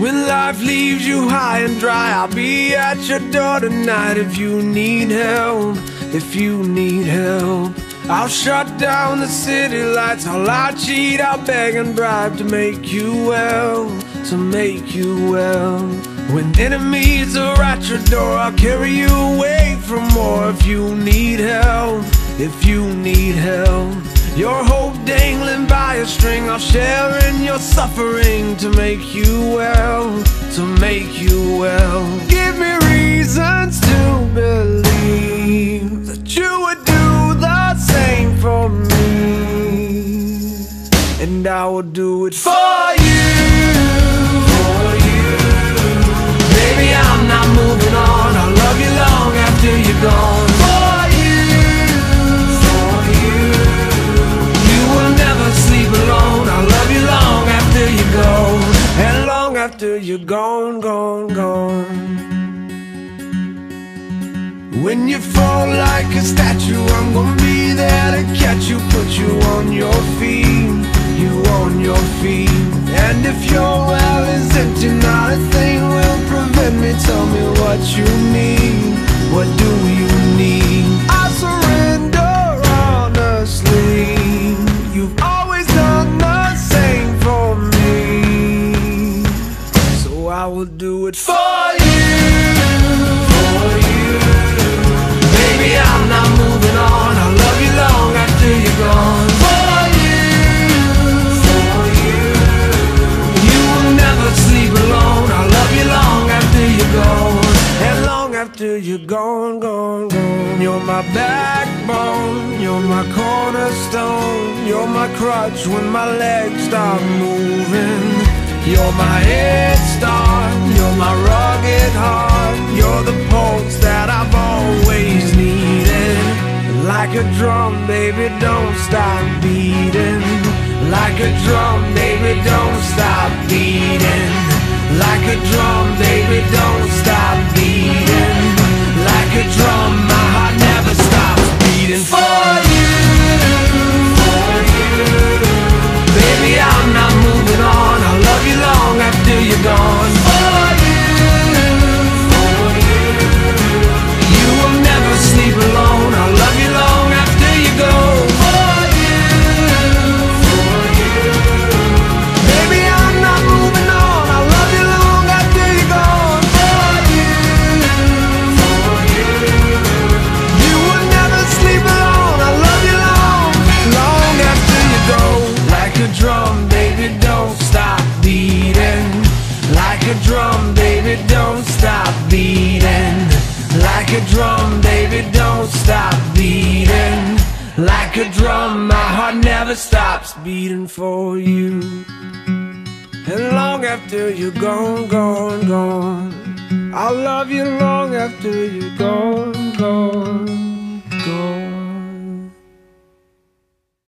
When life leaves you high and dry, I'll be at your door tonight. If you need help, if you need help, I'll shut down the city lights. I'll lie, cheat, I'll beg and bribe to make you well, to make you well. When enemies are at your door, I'll carry you away from more. If you need help, if you need help, your hope dangling by a string, I'll share in your suffering to make you well, to make you well. Give me reasons to believe that you would do the same for me, and I will do it for you, for you. Baby, I'm not moving on, I'll love you long after you're gone. After you're gone, gone, gone. When you fall like a statue, I'm gonna be there to catch you, put you on your feet, you on your feet. And if your well is empty, not a thing will prevent me. Tell me what you need, what do you need? I surrender honestly. You've always done the same for me, I will do it for you, for you. Baby, I'm not moving on, I'll love you long after you're gone. For you, for you. You will never sleep alone, I'll love you long after you're gone. And long after you're gone, gone, gone. You're my backbone, you're my cornerstone, you're my crutch when my legs stop moving. You're my head start, you're my rugged heart, you're the pulse that I've always needed. Like a drum, baby, don't stop beating. Like a drum, baby, don't stop beating. Like a drum, baby, don't stop beating. Like a drum, my heart never stops beating. For you, for you. Baby, I'm not moving on, love you long after you're gone. For you, for you. You will never sleep alone, I'll love you long after you go. For you, for you. Baby, I'm not moving on, I'll love you long after you're gone. For you, for you. You will never sleep alone, I'll love you long, long after you go. Like a drum, baby, don't stop beating. Like a drum, baby, don't stop beating. Like a drum, baby, don't stop beating. Like a drum, my heart never stops beating for you. And long after you're gone, gone, gone, I'll love you long after you're gone, gone.